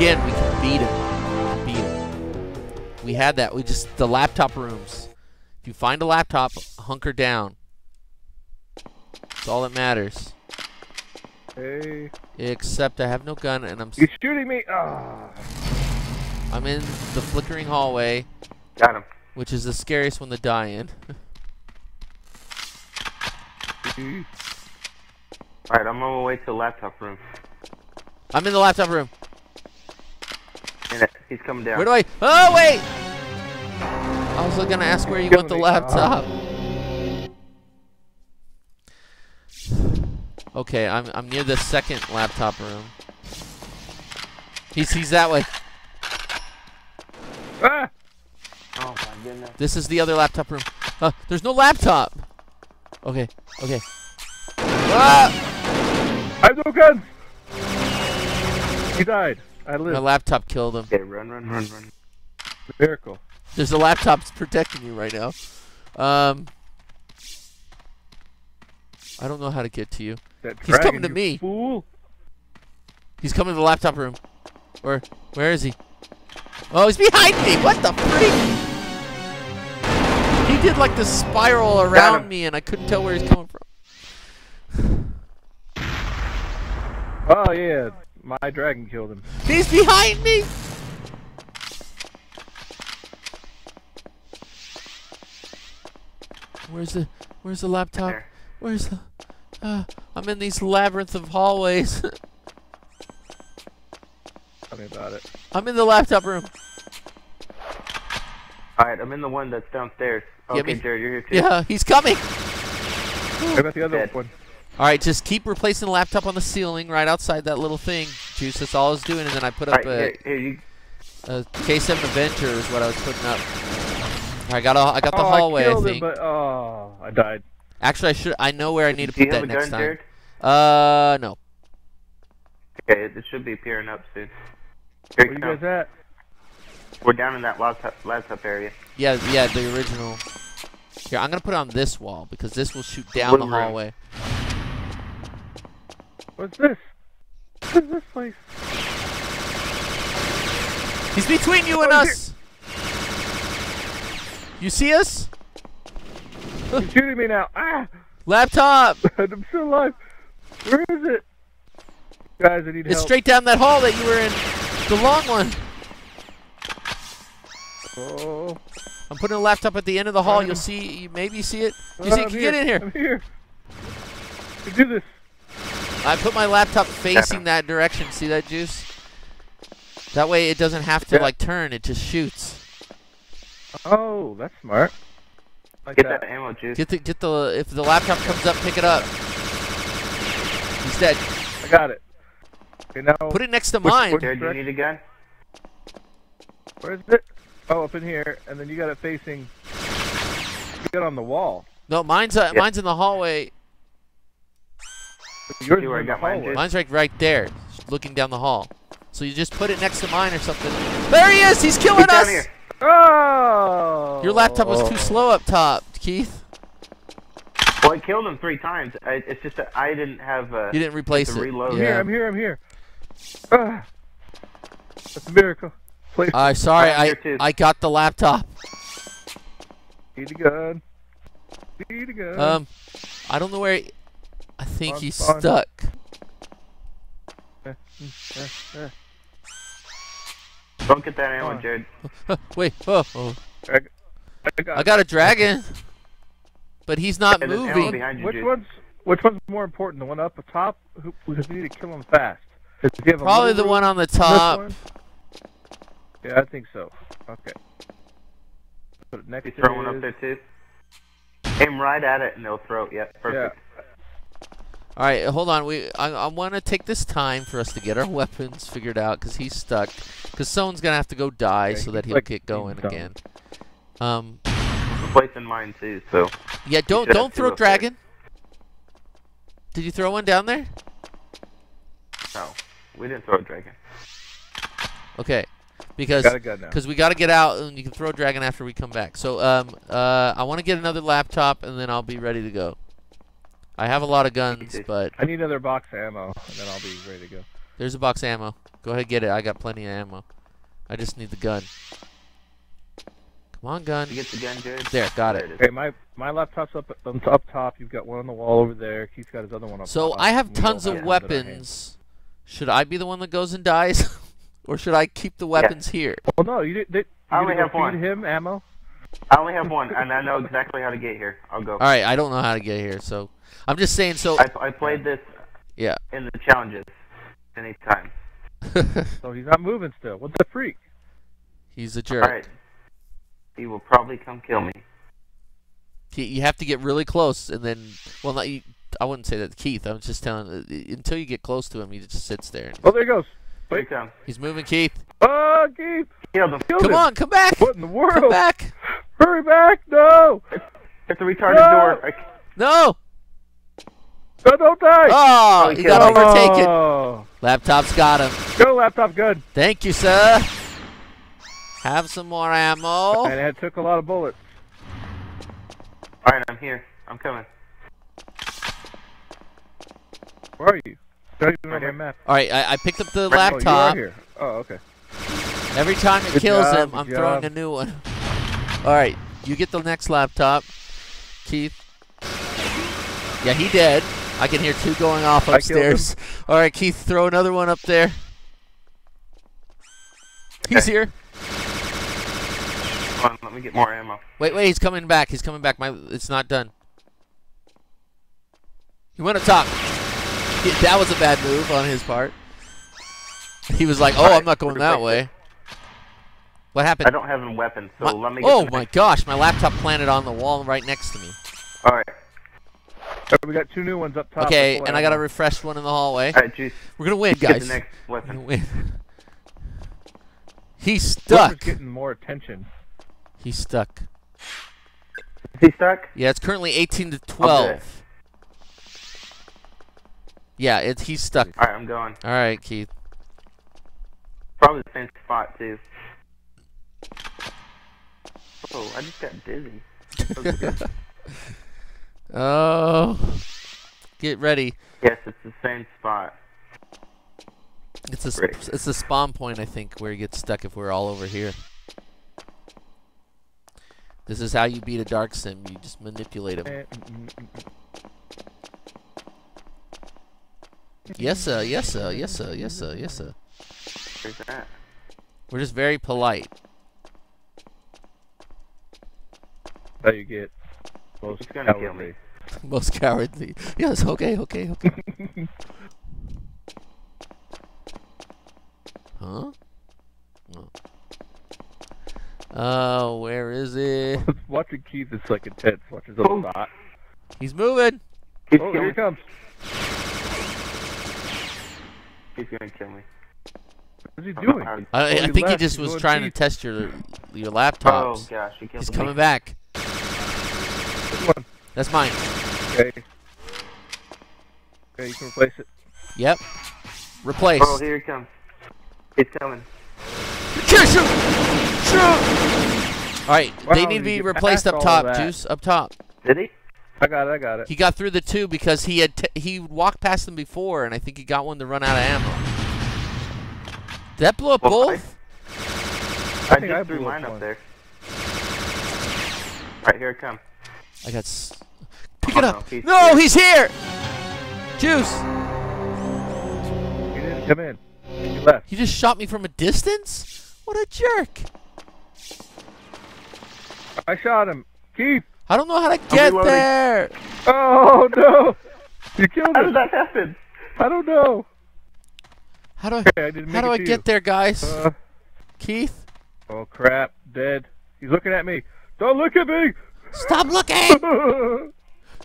again, we can beat him. We had that. We just, the laptop rooms. If you find a laptop, hunker down. That's all that matters. Hey. Except I have no gun and I'm... You're shooting me! Oh. I'm in the flickering hallway. Got him. Which is the scariest one to die in. Alright, I'm on my way to the laptop room. I'm in the laptop room. He's coming down. Where do I... Oh, wait! I was going to ask where you want the laptop. Okay, I'm near the second laptop room. He's that way. Ah! Oh, my goodness. This is the other laptop room. There's no laptop! Okay, okay. Ah! I have no guns! He died. I lived. My laptop killed him. Okay, run. Miracle. There's a laptop protecting you right now. I don't know how to get to you. He's coming to me. Fool. He's coming to the laptop room. Or, where is he? Oh, he's behind me! What the freak? He did like this spiral around me and I couldn't tell where he's coming from. Oh yeah, my dragon killed him. He's behind me! Where's the laptop? There. Where's the... I'm in these labyrinth of hallways. Tell me about it. I'm in the laptop room. Alright, I'm in the one that's downstairs. Okay, Jared, you're here too. Yeah, he's coming! What about the other one? Alright, just keep replacing the laptop on the ceiling right outside that little thing. Juice, that's all I was doing, and then I put up a K7 Avenger is what I was putting up. I got the hallway, I think. Him, but, oh, I died. Actually, I know where I need to put that next time. No. Okay, it should be appearing up soon. Where you guys at? We're down in that laptop area. Yeah, the original. Here, I'm gonna put it on this wall because this will shoot down the hallway. What's this? What is this place? He's between you and us. You see us? He's shooting me now. Ah! Laptop! I'm still alive. Where is it? Guys, I need help. It's straight down that hall that you were in. The long one. Oh. I'm putting a laptop at the end of the hall. You'll see. You maybe see it. You see, get in here. I'm here. I do this. I put my laptop facing that direction. See that, Juice? That way it doesn't have to, like, turn. It just shoots. Oh, that's smart. Get that ammo, Juice. Get the. If the laptop comes up, pick it up. He's dead. I got it. Okay, now put it next to mine. Jared, you need a gun? Where is it? Oh, up in here, and then you got it facing. You got it on the wall. No, mine's in the hallway. Yours is where I got mine. Mine's right there, looking down the hall. So you just put it next to mine or something. There he is. He's killing us. Down here. Oh! Your laptop was too slow up top, Keith. Well, I killed him 3 times. It's just that I didn't have a... You didn't replace it. Reload. Yeah. I'm here. That's a miracle. Please. Sorry, I got the laptop. Need a gun. I don't know where he... I think he's stuck. Don't get that ammo, Jared. Wait. Oh. I got a dragon, but he's not moving. You, which one's more important? The one up the top? We just need to kill him fast. Probably the one on the top. Yeah, I think so. Okay. But next throw one up there too. Aim right at it and they'll throw it. Yeah, perfect. Yeah. All right, hold on. I want to take this time for us to get our weapons figured out because he's stuck. Because someone's gonna have to go die so that he'll get going again. Place in mine too, so. Yeah, don't throw dragon. Did you throw one down there? No, we didn't throw a dragon. Okay, because we gotta get out and you can throw a dragon after we come back. So I want to get another laptop and then I'll be ready to go. I have a lot of guns, but... I need another box of ammo, and then I'll be ready to go. There's a box of ammo. Go ahead and get it. I got plenty of ammo. I just need the gun. Come on, gun. You get the gun, Jared? There, got it. Hey, my laptop's up top. You've got one on the wall over there. Keith's got his other one up top. So I have tons of weapons. Should I be the one that goes and dies? Or should I keep the weapons here? Well, no. I only have one. Him, ammo? I only have one, and I know exactly how to get here. I'll go. All right, I don't know how to get here, so... I'm just saying, so... I played this in the challenges many times. So he's not moving still. What the freak? He's a jerk. All right. He will probably come kill me. You have to get really close, and then... Well, not you, I wouldn't say that to Keith. I was just telling... Until you get close to him, he just sits there. Oh, there he goes. Wait. He's moving, Keith. Oh, Keith! Killed him. Come on, come back! What in the world? Come back! Hurry back! No! It's a retarded door. No! No, don't die! Oh, he got overtaken. Oh. Laptop's got him. Go, laptop, good. Thank you, sir. Have some more ammo. And it took a lot of bullets. Alright, I'm here. I'm coming. Where are you? Don't even know my map. Alright, I picked up the laptop. You are here. Oh, okay. Every time it kills him, I'm throwing a new one. Alright, you get the next laptop. Keith. Yeah, he dead. I can hear two going off upstairs. Alright, Keith, throw another one up there. He's here. Come on, let me get more ammo. Wait, he's coming back. He's coming back. It's not done. He went up top. That was a bad move on his part. He was like, oh, I'm not going that way. What happened? I don't have a weapon, so let me get Oh my gosh, my laptop planted on the wall right next to me. Alright. We got two new ones up top. Okay, and I got a refreshed one in the hallway. All right, geez. We're gonna win, guys. Get the next weapon. We're gonna win. He's stuck. Whoever's getting more attention. He's stuck. Is he stuck? Yeah, it's currently 18 to 12. Okay. Yeah, he's stuck. All right, I'm going. All right, Keith. Probably the same spot too. Oh, I just got dizzy. That was good. Oh, get ready. Yes, it's the same spot. It's a spawn point, I think, where you get stuck if we're all over here. This is how you beat a dark sim. You just manipulate him. Yes, sir. Yes, sir. Yes, sir. Yes, sir. Yes, sir. Where's that? We're just very polite. How you get? Most cowardly. Most cowardly. Yes, okay. Huh? Oh. Where is it? Watching Keith is like intense. Watch his little dot. He's moving! Oh, here he comes. He's gonna kill me. What is he doing? I think he just was trying to test your laptops. Oh, gosh. He's coming back. One. That's mine. Okay, you can replace it. Yep. Replace. Oh, here he comes. He's coming. Shoot! Alright, wow, they need to be replaced up top, Juice. Up top. Did he? I got it. He got through the two because he walked past them before, and I think he got one to run out of ammo. Did that blow up both? I think I threw mine up there. Alright, here it comes. I got pick it up. No, he's here. Juice. He didn't come in. He left. He just shot me from a distance? What a jerk. I shot him. Keith. I don't know how to get there. Oh, no. You killed him. How did that happen? I don't know. How do I get there, guys? Keith? Oh, crap. Dead. He's looking at me. Don't look at me. Stop looking!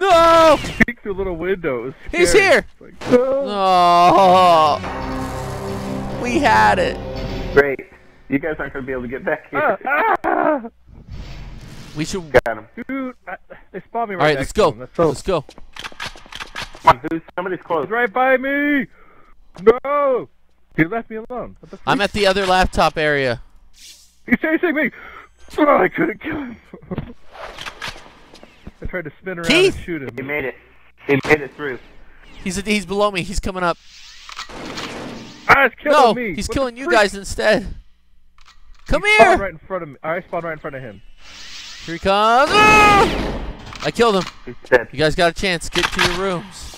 No! Peek through little windows. He's here! Like, no. Oh, we had it. Great. You guys aren't going to be able to get back here. We should... Got him. Dude, they spawned me right next to him. Alright, let's go. Come on, dude. Somebody's close. He's right by me! No! He left me alone. I'm at the other laptop area. He's chasing me! Oh, I couldn't kill him. I tried to spin around and shoot him. He made it. He made it through. He's below me. He's coming up. guy's killing me. He's killing you guys instead. Come here. Right in front of me. I spawned right in front of him. Here he comes. Ah! I killed him. He's dead. You guys got a chance. Get to your rooms.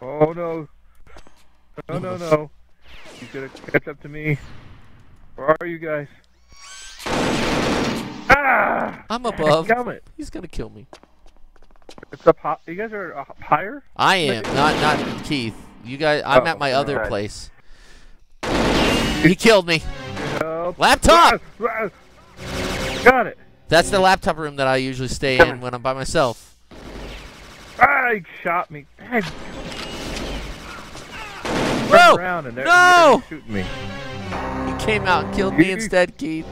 Oh no. No, no, no. He's gonna catch up to me. Where are you guys? Ah! I'm above. He's gonna kill me. It's up high. You guys are up higher? I am, not Keith. You guys, I'm at my other place. He killed me. Help. Laptop! Got it. That's the laptop room that I usually stay in when I'm by myself. Ah, he shot me. Dang. Bro! And no! Shooting me. He came out and killed me instead, Keith.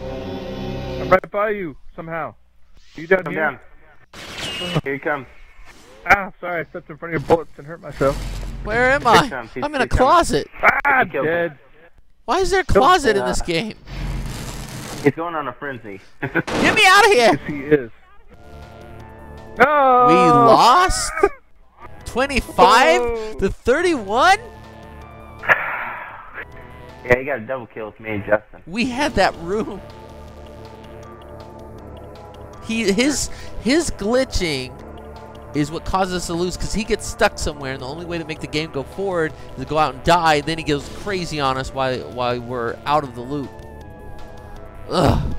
I'm right by you, somehow. You down here? Here you come. Ah, sorry, I stepped in front of your bullets and hurt myself. Where am I? I'm in a closet. Ah, I'm dead. Why is there a closet in this game? He's going on a frenzy. Get me out of here! Yes, he is. No! We lost? 25 to 31? Yeah, you got a double kill with me and Justin. We had that room. His glitching is what causes us to lose, because he gets stuck somewhere, and the only way to make the game go forward is to go out and die. Then he goes crazy on us while we're out of the loop. Ugh.